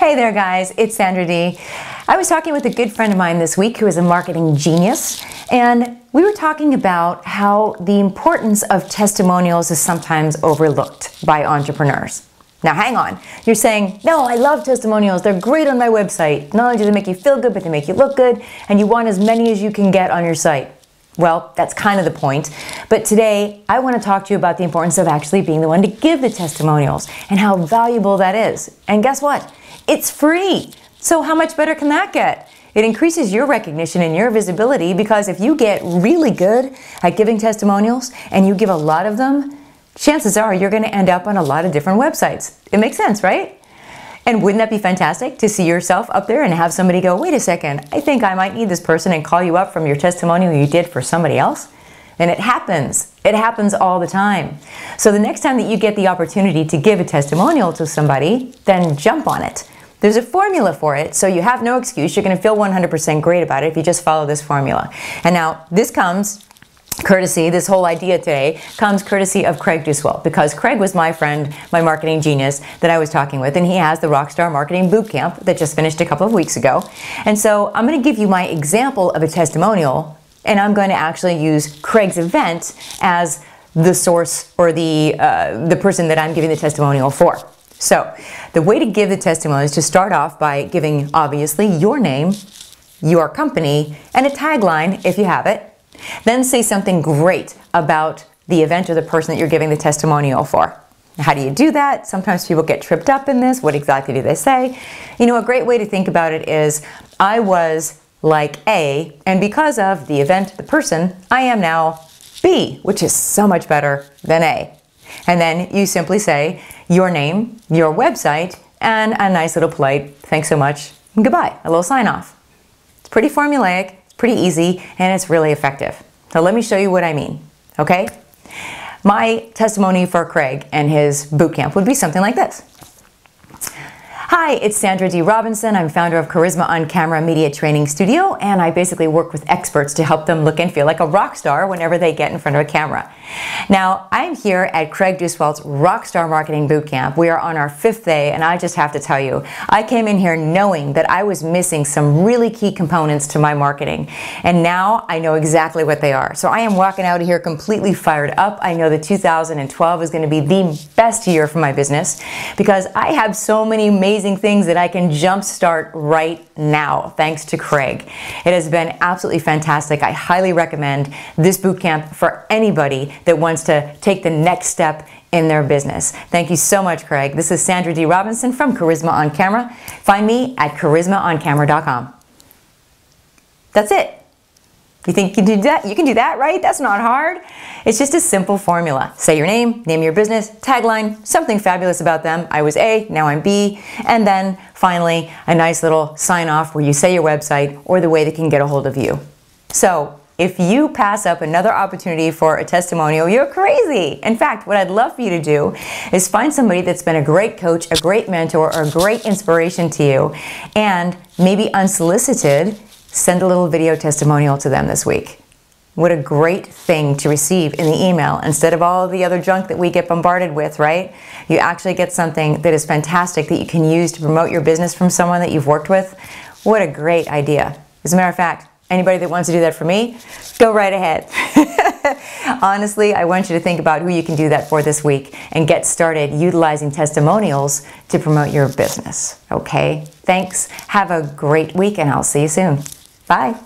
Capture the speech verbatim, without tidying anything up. Hey there guys, it's Sandra Dee. I was talking with a good friend of mine this week who is a marketing genius, and we were talking about how the importance of testimonials is sometimes overlooked by entrepreneurs. Now hang on, you're saying, no, I love testimonials, they're great on my website. Not only do they make you feel good, but they make you look good, and you want as many as you can get on your site. Well, that's kind of the point, but today I want to talk to you about the importance of actually being the one to give the testimonials and how valuable that is. And guess what? It's free. So how much better can that get? It increases your recognition and your visibility, because if you get really good at giving testimonials and you give a lot of them, chances are you're going to end up on a lot of different websites. It makes sense, right? And wouldn't that be fantastic to see yourself up there and have somebody go, wait a second, I think I might need this person, and call you up from your testimonial you did for somebody else? And it happens. It happens all the time. So the next time that you get the opportunity to give a testimonial to somebody, then jump on it. There's a formula for it, so you have no excuse. You're going to feel one hundred percent great about it if you just follow this formula. And now this comes courtesy, this whole idea today comes courtesy of Craig Duswalt, because Craig was my friend, my marketing genius that I was talking with, and he has the Rockstar Marketing Bootcamp that just finished a couple of weeks ago. And so I'm going to give you my example of a testimonial, and I'm going to actually use Craig's event as the source or the, uh, the person that I'm giving the testimonial for. So the way to give the testimonial is to start off by giving, obviously, your name, your company, and a tagline if you have it. Then say something great about the event or the person that you're giving the testimonial for. How do you do that? Sometimes people get tripped up in this. What exactly do they say? You know, a great way to think about it is, I was like A, and because of the event, the person, I am now B, which is so much better than A. And then you simply say your name, your website, and a nice little polite, thanks so much, and goodbye, a little sign off. It's pretty formulaic. Pretty easy, and it's really effective. So let me show you what I mean, okay? My testimony for Craig and his bootcamp would be something like this. Hi, it's Sandra Dee Robinson. I'm founder of Charisma on Camera Media Training Studio, and I basically work with experts to help them look and feel like a rock star whenever they get in front of a camera. Now, I'm here at Craig Duswalt's Rockstar Marketing Bootcamp. We are on our fifth day, and I just have to tell you, I came in here knowing that I was missing some really key components to my marketing, and now I know exactly what they are. So I am walking out of here completely fired up. I know that two thousand twelve is going to be the best year for my business, because I have so many amazing things that I can jumpstart right now, thanks to Craig. It has been absolutely fantastic. I highly recommend this bootcamp for anybody that wants to take the next step in their business. Thank you so much, Craig. This is Sandra Dee Robinson from Charisma on Camera. Find me at charisma on camera dot com. That's it. You think you can do that? You can do that, right? That's not hard. It's just a simple formula. Say your name, name your business, tagline, something fabulous about them. I was A, now I'm B. And then finally, a nice little sign off where you say your website or the way they can get a hold of you. So if you pass up another opportunity for a testimonial, you're crazy. In fact, what I'd love for you to do is find somebody that's been a great coach, a great mentor, or a great inspiration to you, and maybe unsolicited, send a little video testimonial to them this week. What a great thing to receive in the email instead of all the other junk that we get bombarded with, right? You actually get something that is fantastic that you can use to promote your business from someone that you've worked with. What a great idea. As a matter of fact, anybody that wants to do that for me, go right ahead. Honestly, I want you to think about who you can do that for this week and get started utilizing testimonials to promote your business, okay? Thanks. Have a great week, and I'll see you soon. Bye.